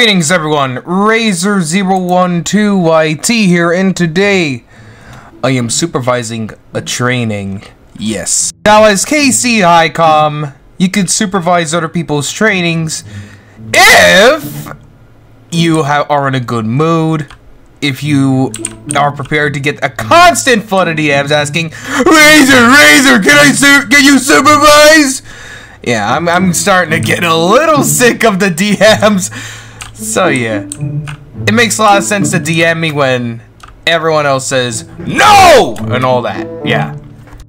Greetings everyone, Razzor012YT here, and today I am supervising a training. Yes. Now as KC HiCom, you can supervise other people's trainings if you are in a good mood, if you are prepared to get a constant flood of DMs asking, Razzor, can you supervise? Yeah, I'm starting to get a little sick of the DMs. So yeah, it makes a lot of sense to DM me when everyone else says no and all that. Yeah.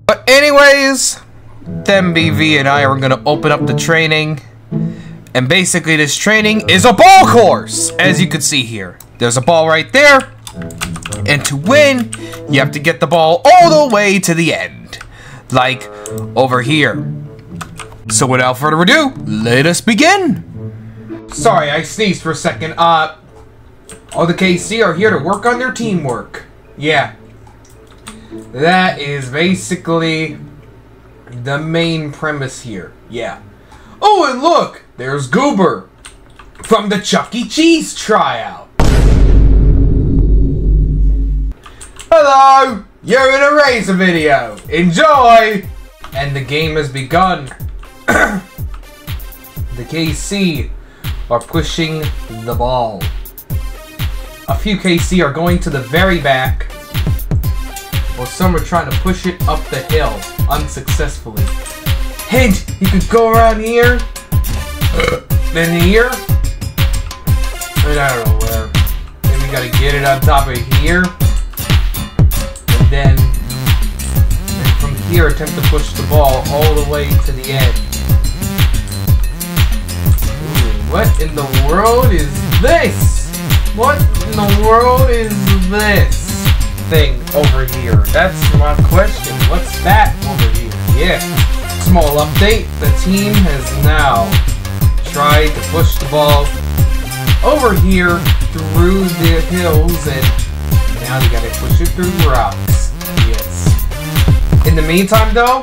But anyways, themBV and I are gonna open up the training, and basically this training is a ball course, as you can see here. There's a ball right there, and to win, you have to get the ball all the way to the end, like over here. So without further ado, let us begin! Sorry, I sneezed for a second. All the KC are here to work on their teamwork. Yeah. That is basically the main premise here. Yeah. Oh, and look! There's Goober from the Chuck E. Cheese tryout. Hello! You're in a Razzor video. Enjoy! And the game has begun. The KC are pushing the ball. A few KC are going to the very back, while some are trying to push it up the hill unsuccessfully. Hint! You could go around here, then here, and I don't know where. Then we gotta get it on top of here, and then from here attempt to push the ball all the way to the end. What in the world is this? What in the world is this thing over here? That's my question. What's that over here? Yeah. Small update. The team has now tried to push the ball over here through the hills, and now you gotta push it through rocks. Yes. In the meantime, though,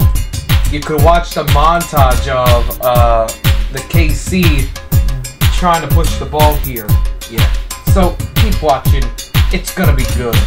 you could watch the montage of the KC trying to push the ball here. Yeah. So keep watching. It's gonna be good.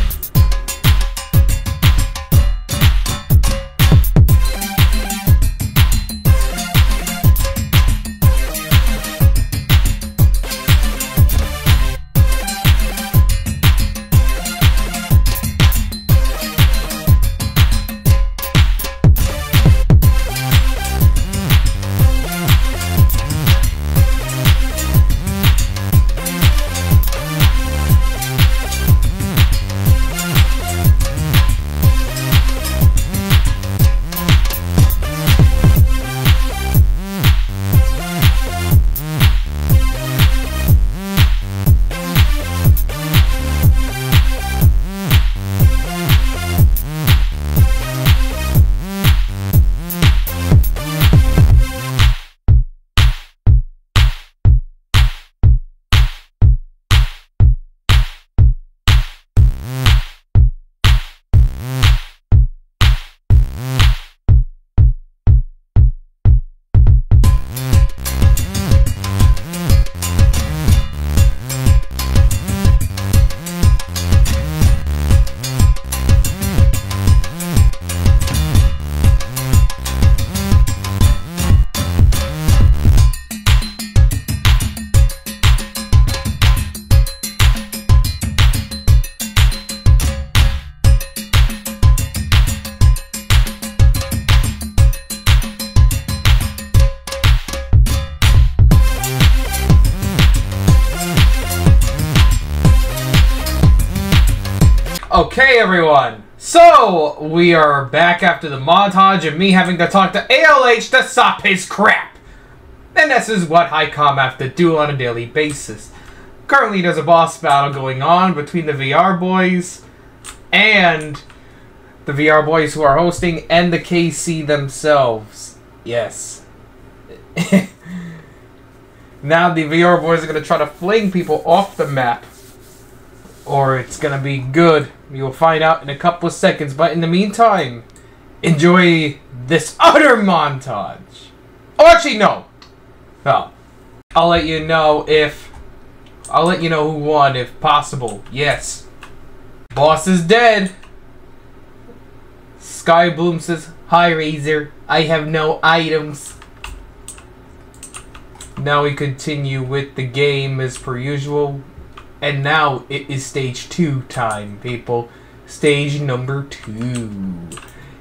Okay, everyone, so we are back after the montage of me having to talk to ALH to stop his crap. And this is what HiCom have to do on a daily basis. Currently, there's a boss battle going on between the VR boys and the VR boys who are hosting and the KC themselves. Yes. Now the VR boys are going to try to fling people off the map. Or it's gonna be good. You will find out in a couple of seconds. But in the meantime, enjoy this utter montage. Oh, actually, no. I'll let you know if I'll let you know who won if possible. Yes. Boss is dead. Sky Bloom says, hi Razzor, I have no items. Now we continue with the game as per usual. And now it is stage 2 time, people. Stage number 2.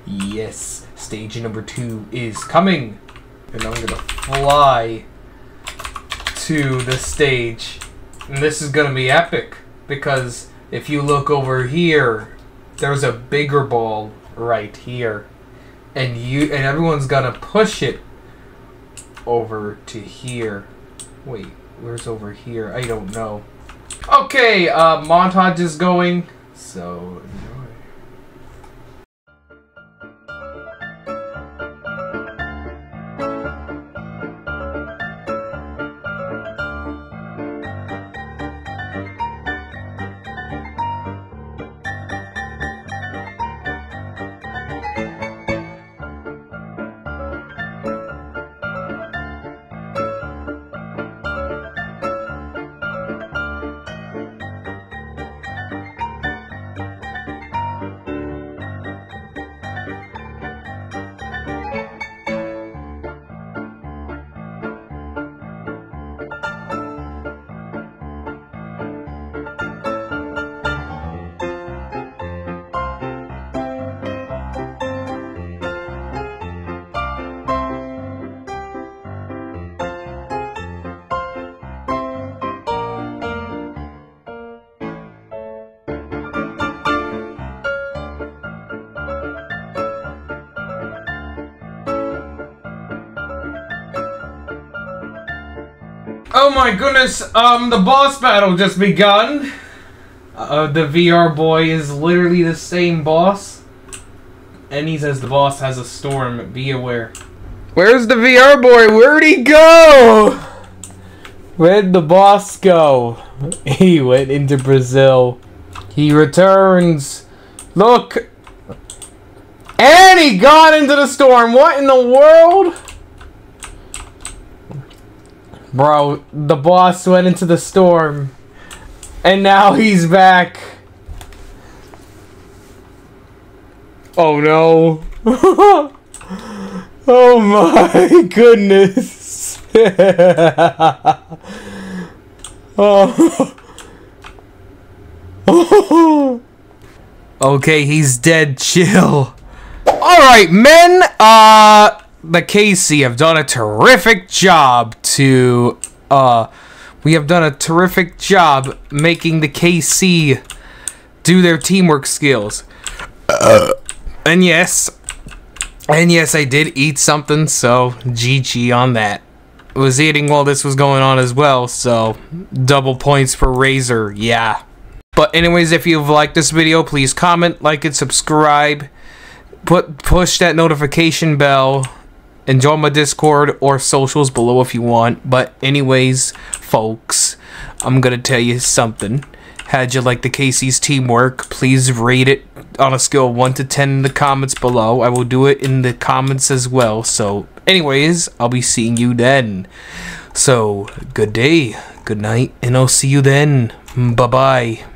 Yes, stage number 2 is coming. And I'm gonna fly to the stage. And this is gonna be epic, because if you look over here, there's a bigger ball right here. And everyone's gonna push it over to here. Wait, where's over here? I don't know. Okay, montage is going, so oh my goodness, the boss battle just begun. The VR boy is literally the same boss. And he says the boss has a storm, be aware. Where's the VR boy? Where'd he go? Where'd the boss go? He went into Brazil. He returns. Look! And he got into the storm! What in the world? Bro, the boss went into the storm, and now he's back. Oh no. Oh my goodness. Oh. Okay, he's dead. Chill. Alright, men, the KC have done a terrific job making the KC do their teamwork skills. And yes, I did eat something, so GG on that. I was eating while this was going on as well, so double points for Razzor, yeah. But anyways, if you've liked this video, please comment, like it, subscribe, push that notification bell, and join my Discord or socials below if you want. But anyways, folks, I'm gonna tell you something. Had you like the KC's teamwork, please rate it on a scale of 1 to 10 in the comments below. I will do it in the comments as well. So anyways, I'll be seeing you then. So good day, good night, and I'll see you then. Bye-bye.